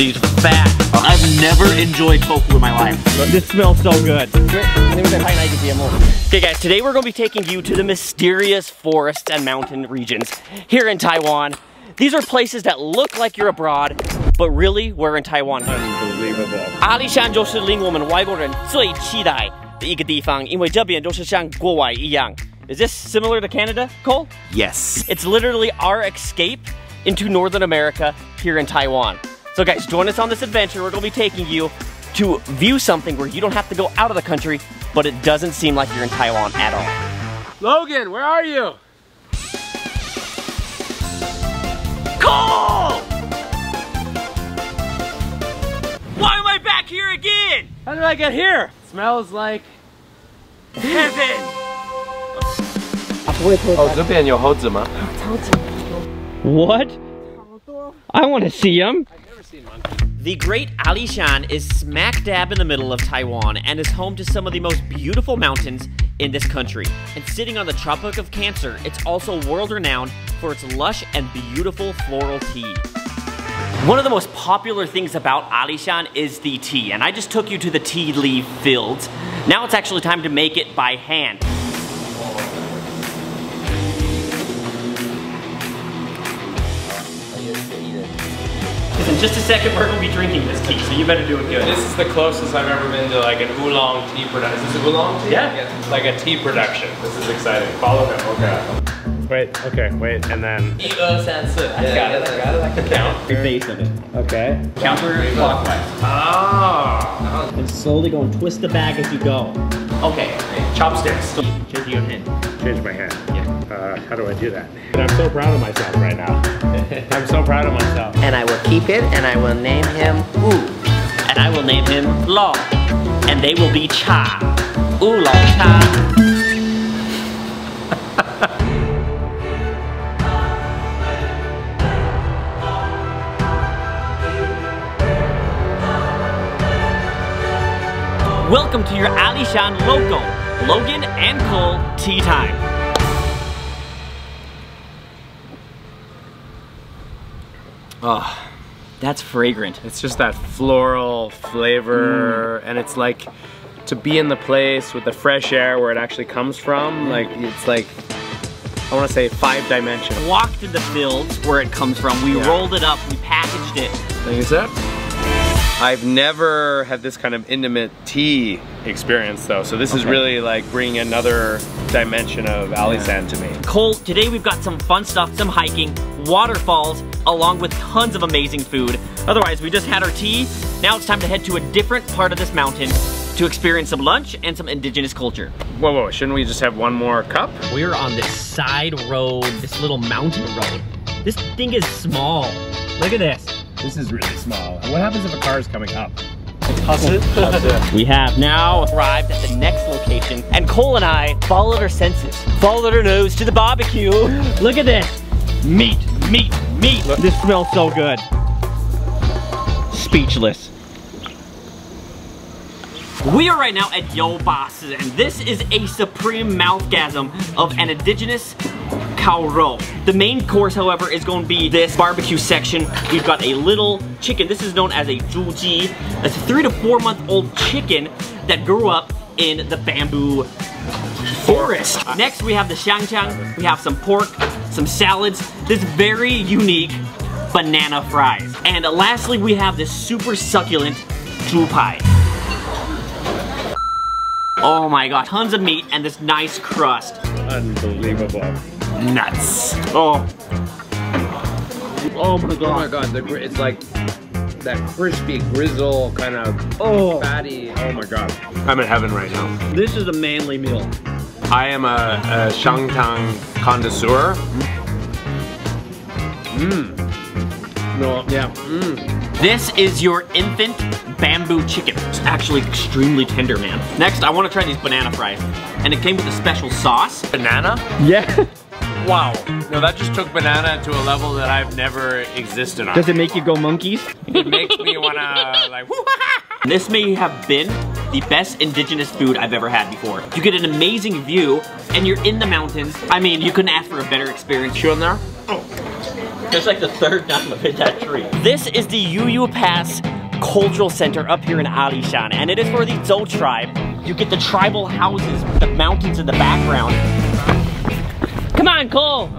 these fat. I've never enjoyed tofu in my life. This smells so good. Okay guys, today we're gonna be taking you to the mysterious forests and mountain regions here in Taiwan. These are places that look like you're abroad, but really we're in Taiwan. Unbelievable. 阿里山就是令我们外国人最期待的一个地方，因为这边就是像国外一样。Is this similar to Canada, Cole? Yes. It's literally our escape into Northern America here in Taiwan. So guys, join us on this adventure. We're gonna be taking you to view something where you don't have to go out of the country, but it doesn't seem like you're in Taiwan at all. Logan, where are you? Cole! Why am I back here again? How did I get here? It smells like heaven. Oh, 这边有猴子吗? What? I want to see them. I've never seen monkeys. The Great Alishan is smack dab in the middle of Taiwan and is home to some of the most beautiful mountains in this country. And sitting on the Tropic of Cancer, it's also world-renowned for its lush and beautiful floral tea. One of the most popular things about Alishan is the tea, and I just took you to the tea leaf fields. Now it's actually time to make it by hand. In just a second, we're going to be drinking this tea, so you better do it good. This is the closest I've ever been to like an oolong tea production. Is this oolong tea? Yeah. Like a tea production. This is exciting. Follow him, okay. Wait, okay, wait, and then... 1, 2, 3, 4. I got it. I can count. The base of it. Okay. Counterclockwise. Oh. And slowly go and twist the bag as you go. Okay. Chopsticks. Change your hand. Change my hand. Yeah. How do I do that? And I'm so proud of myself right now. I'm so proud of myself. And I will keep it, and I will name him Wu. And I will name him Long. And they will be Cha. Oolong Cha. Welcome to your Alishan Local, Logan and Cole Tea Time. Oh, that's fragrant. It's just that floral flavor, and it's like to be in the place with the fresh air where it actually comes from. Like, it's like, I want to say 5-dimensional. Walked in the fields where it comes from. We rolled it up, we packaged it. Like I said, I've never had this kind of intimate tea experience though, so this is really like bringing another dimension of Alishan to me. Cole, today we've got some fun stuff, some hiking, waterfalls, along with tons of amazing food. Otherwise, we just had our tea. Now it's time to head to a different part of this mountain to experience some lunch and some indigenous culture. Whoa, whoa, shouldn't we just have one more cup? We're on this side road, this little mountain road. This thing is small. Look at this. This is really small. What happens if a car is coming up? We have now arrived at the next location, and Cole and I followed our senses, followed our nose to the barbecue. Look at this. Meat, meat, meat. Look. This smells so good. Speechless. We are right now at Yobas, and this is a supreme mouthgasm of an indigenous cow roe. The main course, however, is going to be this barbecue section. We've got a little chicken. This is known as a zhuji. It's a 3- to 4-month-old chicken that grew up in the bamboo forest. Next, we have the xiangqiang. We have some pork, some salads, this very unique banana fries. And lastly, we have this super succulent zhu pie. Oh my God, tons of meat and this nice crust. Unbelievable. Nuts. Oh. Oh my God. Oh my God, it's like that crispy grizzle kind of fatty. Oh my God. I'm in heaven right now. This is a manly meal. I am a Shangtang connoisseur. This is your infant bamboo chicken. It's actually extremely tender, man. Next, I want to try these banana fries. And it came with a special sauce. Banana? Yeah. Wow. No, that just took banana to a level that I've never existed on. Does it make you go monkeys? It makes me want to like, This may have been the best indigenous food I've ever had before. You get an amazing view, and you're in the mountains. I mean, you couldn't ask for a better experience. Chewing there? Oh. That's like the third time I've hit that tree. This is the Yuyu Pass Cultural Center up here in Alishan, and it is for the Dzou tribe. You get the tribal houses, the mountains in the background. Come on, Cole.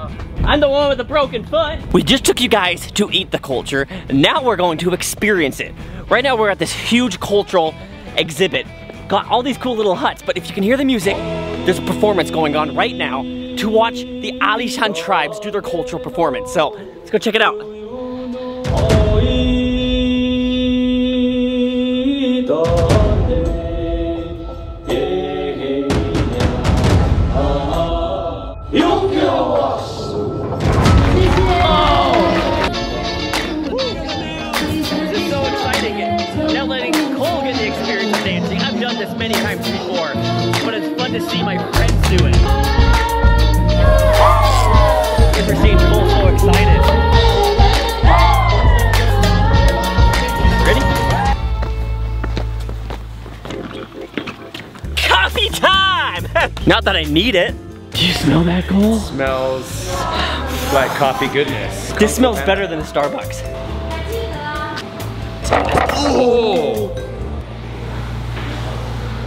I'm the one with the broken foot. We just took you guys to eat the culture. Now we're going to experience it. Right now we're at this huge cultural exhibit. Got all these cool little huts, but if you can hear the music, there's a performance going on right now to watch the Alishan tribes do their cultural performance. So let's go check it out. Many times before, but it's fun to see my friends do it. Kids are seeing people so excited. Ready? Coffee time! Not that I need it. Do you smell that, Cole? It smells like coffee goodness. This smells better than the Starbucks. Oh!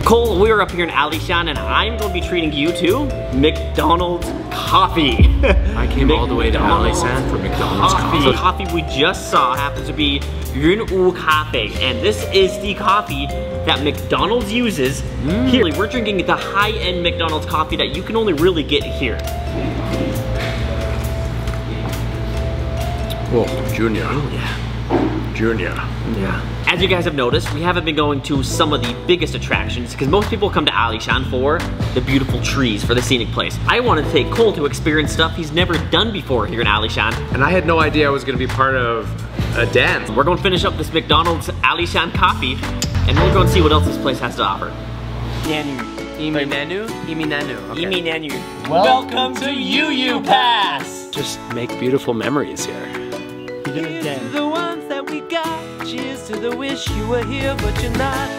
Cole, we are up here in Alishan, and I'm going to be treating you to McDonald's coffee. I came all the way to Alishan for McDonald's coffee. The coffee we just saw happens to be Yunwu Cafe, and this is the coffee that McDonald's uses here. We're drinking the high-end McDonald's coffee that you can only really get here. Oh, Junior. Oh, yeah. Junior. Yeah. As you guys have noticed, we haven't been going to some of the biggest attractions because most people come to Alishan for the beautiful trees, for the scenic place. I wanted to take Cole to experience stuff he's never done before here in Alishan. And I had no idea I was gonna be part of a dance. We're gonna finish up this McDonald's Alishan coffee and we'll go and see what else this place has to offer. Nanu. Imi Nanu? Imi Nanu. Okay. Imi Nanu. Welcome to Yuyu Pass! Just make beautiful memories here. Here's the ones that we got. Cheers to the wish you were here, but you're not.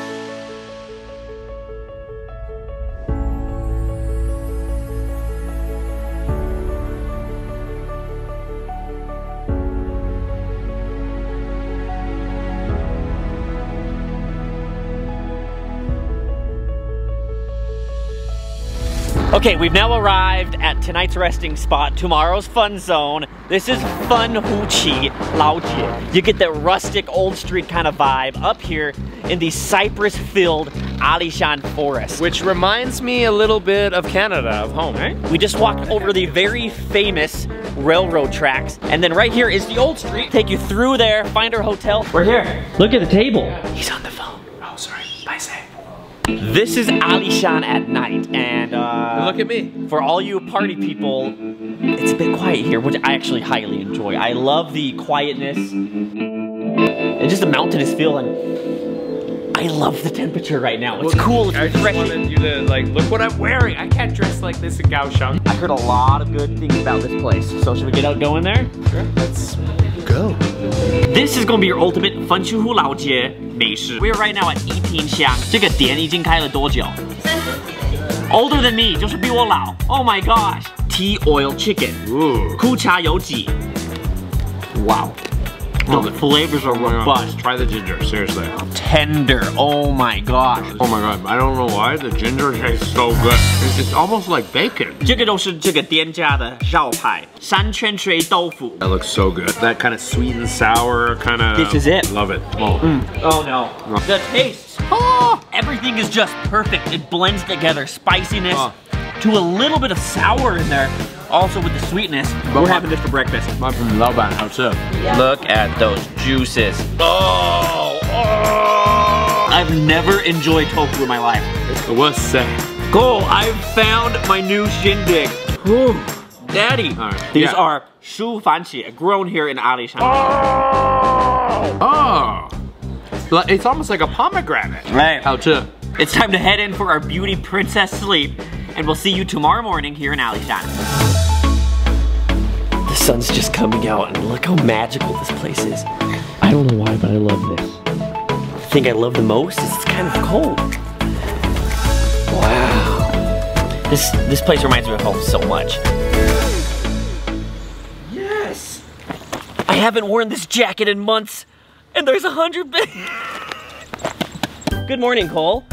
Okay, we've now arrived at tonight's resting spot, tomorrow's fun zone. This is Fun Hu Chi Lao Jie. You get that rustic old street kind of vibe up here in the cypress-filled Alishan forest. Which reminds me a little bit of Canada, of home, eh? We just walked over the very famous railroad tracks. And then right here is the old street. Take you through there, find our hotel. We're here. Look at the table. He's on the phone. Oh, sorry. Bye, Sam. This is Alishan at night, and look at me. For all you party people, it's a bit quiet here, which I actually highly enjoy. I love the quietness and just the mountainous feel, and I love the temperature right now. It's cool, it's refreshing. I just wanted you to like look what I'm wearing. I can't dress like this in Kaohsiung. I heard a lot of good things about this place, so should we get out going there? Sure, let's go. This is gonna be your ultimate Fun Shu Hu Lao Jie Meishi. We're right now at Yiting Xiang. This店已经开了多久? Older than me, 就是比我老. Oh my gosh. Tea oil chicken. Ooh. Kucha yoji. Wow. Oh, the flavors are robust. Try the ginger, seriously. Tender, oh my gosh. Oh my god, I don't know why, the ginger tastes so good. It's almost like bacon. That looks so good. That kind of sweet and sour, kind of. This is it. Love it. Oh, oh no. The taste. Oh, everything is just perfect. It blends together, spiciness to a little bit of sour in there. Also with the sweetness, we're having this for breakfast. Look at those juices. Oh, oh! I've never enjoyed tofu in my life. What's that? Cool, I've found my new shindig. Whew, daddy. Right. These are shu fanqi, grown here in Alishan. Oh! Oh! It's almost like a pomegranate. Right. It's time to head in for our beauty princess sleep. And we'll see you tomorrow morning here in Alishan. The sun's just coming out and look how magical this place is. I don't know why, but I love this. The thing I love the most is it's kind of cold. Wow. This place reminds me of home so much. Yes! haven't worn this jacket in months, and there's 100 bits. Good morning, Cole.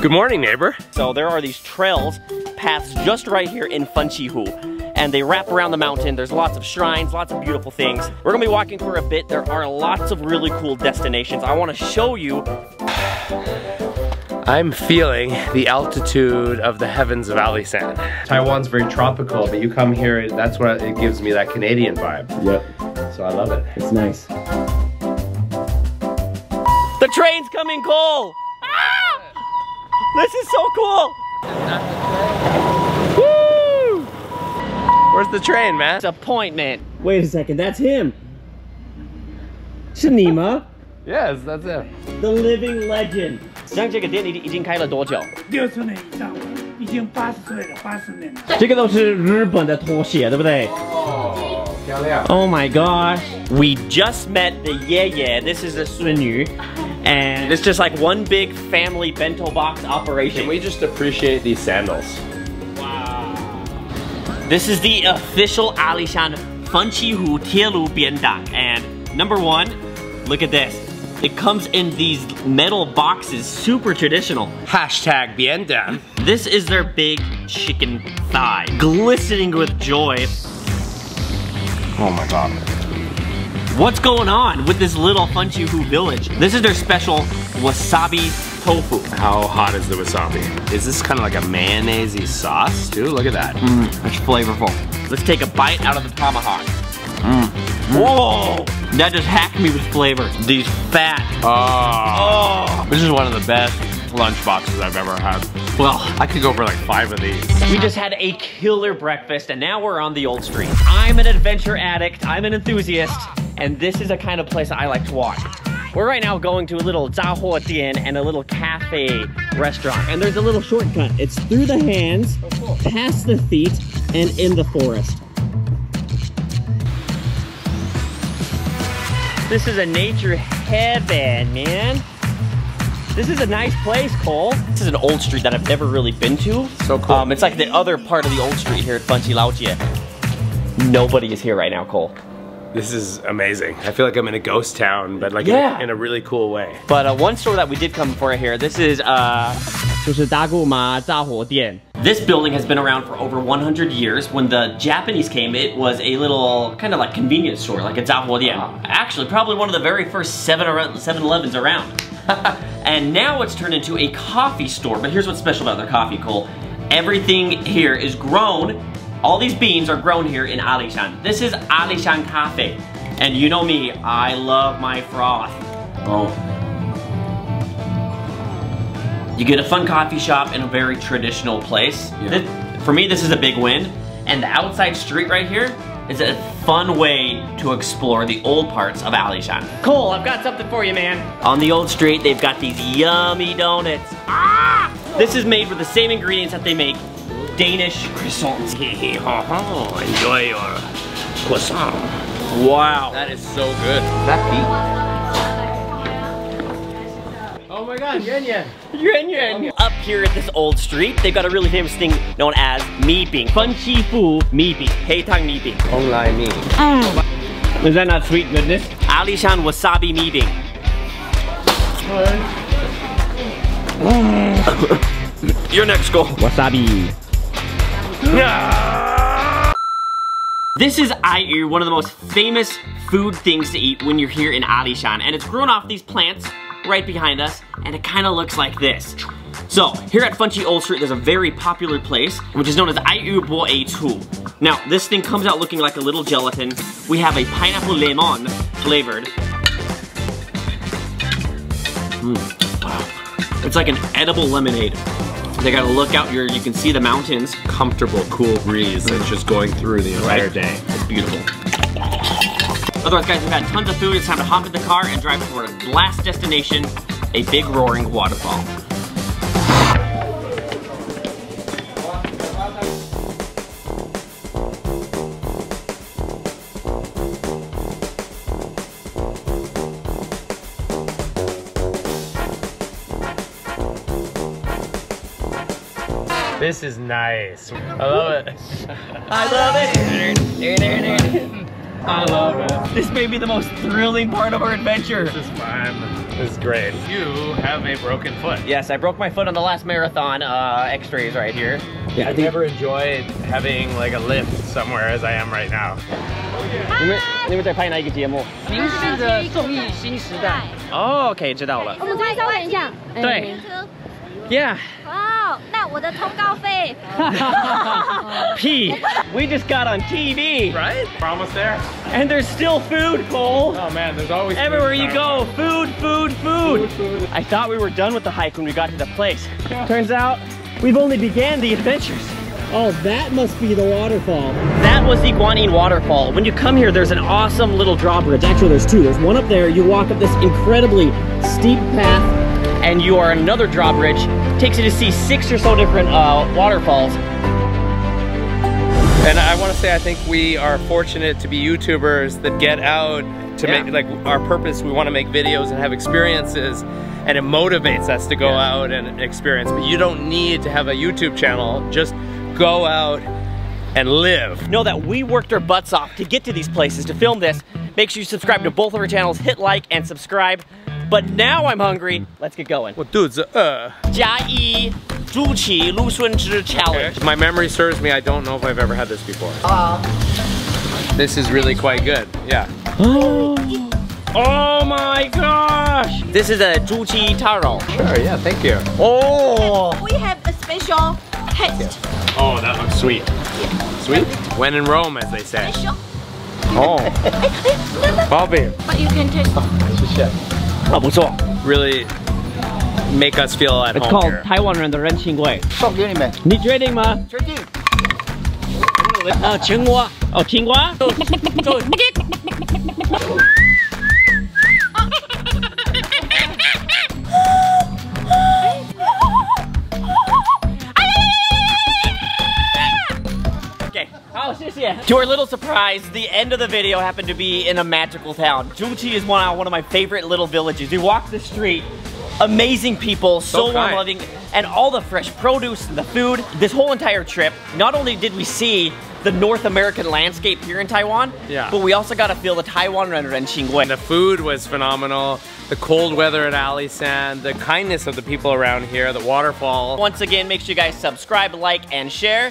Good morning, neighbor. So there are these trails, paths just right here in Funchihou, and they wrap around the mountain. There's lots of shrines, lots of beautiful things. We're gonna be walking for a bit. There are lots of really cool destinations. I wanna show you. I'm feeling the altitude of the heavens of Alisand. Taiwan's very tropical, but you come here, that's what it gives me, that Canadian vibe. Yep. So I love it. It's nice. The train's coming, Cole! Ah! This is so cool! Woo! Where's the train, man? It's appointment. Wait a second, that's him. Shanima. Yes, that's him. The living legend. 这个店已经开了多久? 60年以上, 已经80岁了, 80年了。 这个都是日本的拖鞋,对不对? Oh my gosh. We just met the Yeye. This is a Sunyu. And it's just like one big family bento box operation. Can we just appreciate these sandals? Wow. This is the official Alishan Funchihou Tielu Biendak. And number one, look at this. It comes in these metal boxes, super traditional. Hashtag biendan. This is their big chicken thigh, glistening with joy. Oh my god. What's going on with this little Funchihou village? This is their special wasabi tofu. How hot is the wasabi? Is this kind of like a mayonnaise-y sauce too? Look at that. It's flavorful. Let's take a bite out of the tomahawk. Whoa! That just hacked me with flavor. These fat. Oh. This is one of the best lunch boxes I've ever had. Well, I could go for like 5 of these. We just had a killer breakfast and now we're on the old street. I'm an adventure addict, I'm an enthusiast, and this is a kind of place I like to walk. We're right now going to a little zahuo dian and a little cafe restaurant. And there's a little shortcut. It's through the hands, past the feet, and in the forest. This is a nature heaven, man. This is a nice place, Cole. This is an old street that I've never really been to. So cool. It's like the other part of the old street here at Funchihou. Nobody is here right now, Cole. This is amazing. I feel like I'm in a ghost town, but like in a really cool way. But one store that we did come for here, this is this building has been around for over 100 years. When the Japanese came, it was a little kind of like convenience store, like a zahuo dian. Actually, probably one of the very first 7-Elevens around. And now it's turned into a coffee store. But here's what's special about their coffee, Cole. Everything here is grown. All these beans are grown here in Alishan. This is Alishan Cafe. And you know me, I love my froth. Oh. You get a fun coffee shop in a very traditional place. Yeah. This, for me, this is a big win. And the outside street right here is a fun way to explore the old parts of Alishan. Cole, I've got something for you, man. On the old street, they've got these yummy donuts. Ah! This is made with the same ingredients that they make Danish croissants. Enjoy your croissant. Wow. That is so good. That beat. Oh my god, Yuan Yuan. Yuan Yuan. Up here at this old street, they've got a really famous thing known as mi bing. Funchihou mi bing. Heitang mi bing. Online mi. Is that not sweet goodness? Alishan wasabi mi bing. Your next goal. Wasabi. Yeah. This is Aiyu, one of the most famous food things to eat when you're here in Alishan, and it's grown off these plants right behind us, and it kind of looks like this. So here at Funchihou Old Street, there's a very popular place which is known as Aiyu Bo A Tu. Now this thing comes out looking like a little gelatin. We have a pineapple lemon flavored. Wow, it's like an edible lemonade. They gotta look out here, you can see the mountains. Comfortable, cool breeze that's just going through the entire day. It's beautiful. Otherwise, guys, we've had tons of food. It's time to hop in the car and drive toward our last destination, a big roaring waterfall. This is nice. I love it. I love it. I love it. This may be the most thrilling part of our adventure. This is fun. This is great. You have a broken foot. Yes, I broke my foot on the last marathon. X-rays right here. Yeah, I've never enjoyed having like a lift somewhere as I am right now. Oh, okay, 知道了. Yeah. Wow, P. We just got on TV. Right? We're almost there. And there's still food, Cole. Oh man, there's always food. Everywhere you go, food. I thought we were done with the hike when we got to the place. Yeah. Turns out, we've only began the adventures. Oh, that must be the waterfall. That was the Guanyin Waterfall. When you come here, there's an awesome little drawbridge. Actually, there's two. There's one up there. You walk up this incredibly steep path, and you are another drawbridge. Takes you to see 6 or so different waterfalls. And I want to say, I think we are fortunate to be YouTubers that get out to make, like, our purpose. We want to make videos and have experiences, and it motivates us to go out and experience. But you don't need to have a YouTube channel. Just go out and live. Know that we worked our butts off to get to these places, to film this. Make sure you subscribe to both of our channels. Hit like and subscribe. But now I'm hungry. Let's get going. Okay. My memory serves me. I don't know if I've ever had this before. This is really quite good. Yeah. Oh my gosh! This is a zhuqi taro. Sure. Yeah. Thank you. Oh. We have a special taste. Oh, that looks sweet. Sweet. When in Rome, as they say. Oh. Bobby. But you can taste. Oh, really make us feel at home here. It's called Taiwan Ren the Ren Qing Wei. You drinking, ma? Drinking. Qinghua. Oh, Qinghua? To our little surprise, the end of the video happened to be in a magical town. Zhuqi is one of my favorite little villages. We walked the street, amazing people, so warm, loving, and all the fresh produce and the food. This whole entire trip, not only did we see the North American landscape here in Taiwan, but we also got to feel the Taiwan Ren Qing Wei. The food was phenomenal. The cold weather at Alisand, the kindness of the people around here, the waterfall. Once again, make sure you guys subscribe, like, and share.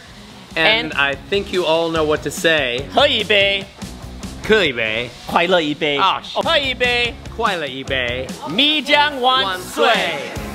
And I think you all know what to say. 喝一杯，快乐一杯。啊，喝一杯，快乐一杯。米江万岁。